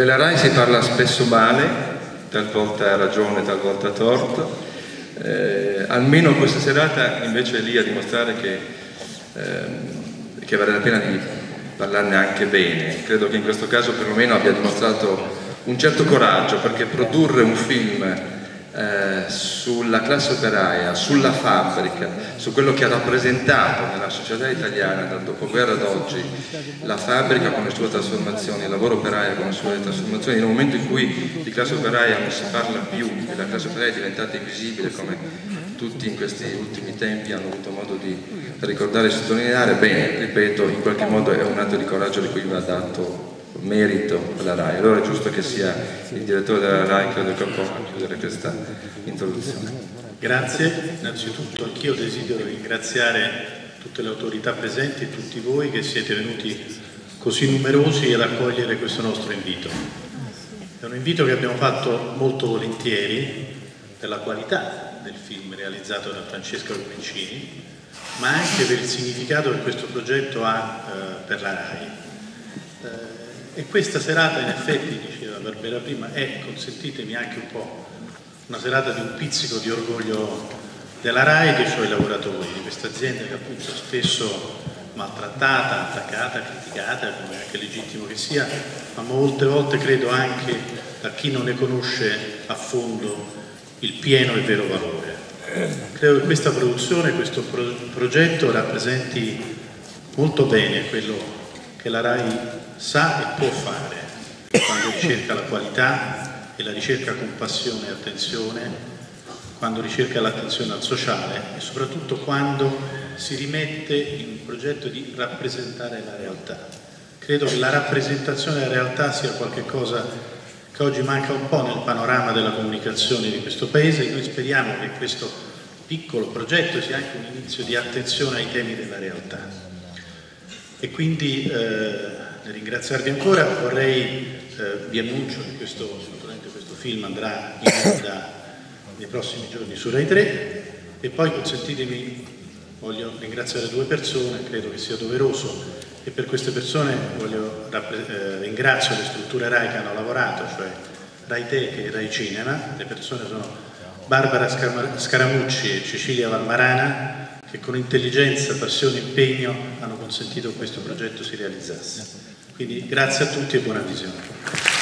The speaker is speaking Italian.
Della RAI si parla spesso male, talvolta a ragione, talvolta a torto. Almeno questa serata invece è lì a dimostrare che vale la pena di parlarne anche bene. Credo che in questo caso perlomeno abbia dimostrato un certo coraggio, perché produrre un film sulla classe operaia, sulla fabbrica, su quello che ha rappresentato nella società italiana dal dopoguerra ad oggi la fabbrica con le sue trasformazioni, il lavoro operaio con le sue trasformazioni, nel momento in cui di classe operaia non si parla più e la classe operaia è diventata invisibile, come tutti in questi ultimi tempi hanno avuto modo di ricordare e sottolineare, bene, ripeto, in qualche modo è un atto di coraggio di cui va dato merito alla RAI. Allora è giusto che sia il direttore della RAI, credo che possa chiudere questa introduzione. Grazie, innanzitutto anch'io desidero ringraziare tutte le autorità presenti, tutti voi che siete venuti così numerosi ad accogliere questo nostro invito. È un invito che abbiamo fatto molto volentieri per la qualità del film realizzato da Francesca Comencini, ma anche per il significato che questo progetto ha per la RAI. E questa serata, in effetti, diceva Barbara prima, è, consentitemi, anche un po' una serata di un pizzico di orgoglio della RAI e dei suoi lavoratori, di questa azienda che appunto spesso maltrattata, attaccata, criticata, come anche legittimo che sia, ma molte volte credo anche da chi non ne conosce a fondo il pieno e vero valore. Credo che questa produzione, questo progetto rappresenti molto bene quello che la RAI sa e può fare quando ricerca la qualità e la ricerca con passione e attenzione, quando ricerca l'attenzione al sociale e soprattutto quando si rimette in un progetto di rappresentare la realtà. Credo che la rappresentazione della realtà sia qualcosa che oggi manca un po' nel panorama della comunicazione di questo Paese e noi speriamo che questo piccolo progetto sia anche un inizio di attenzione ai temi della realtà. E quindi nel ringraziarvi ancora vorrei, vi annuncio che questo film andrà in onda nei prossimi giorni su Rai 3 e poi consentitemi, voglio ringraziare due persone, credo che sia doveroso, e per queste persone voglio, ringrazio le strutture RAI che hanno lavorato, cioè Rai Tech e Rai Cinema. Le persone sono Barbara Scaramucci e Cecilia Valmarana, che con intelligenza, passione e impegno hanno consentito che questo progetto si realizzasse. Quindi grazie a tutti e buona visione.